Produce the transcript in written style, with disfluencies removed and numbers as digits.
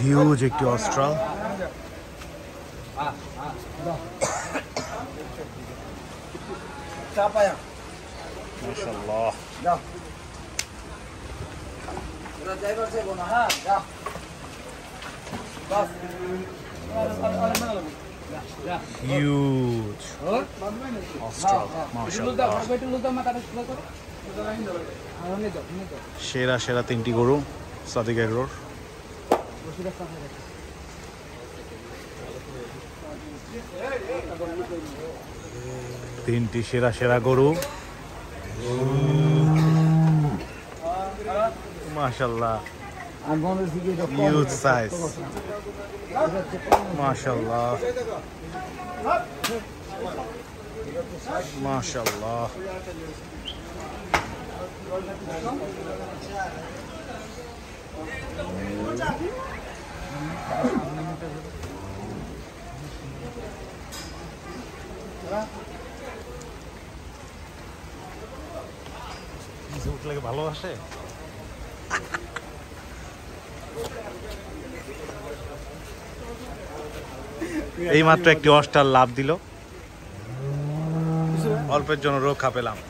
Huge একটি Austral. মাশাআল্লাহ huge Austral, সেরা সেরা তিনটি গরু সাদিক এগ্রোর। তিনটি সেরা সেরা গরু মাশাআল্লাহ, huge size মাশাআল্লাহ মাশাআল্লাহ। ভালো আসে এইমাত্র একটি অস্টার লাভ দিল, অল্পের জন্য রক্ষা পেলাম।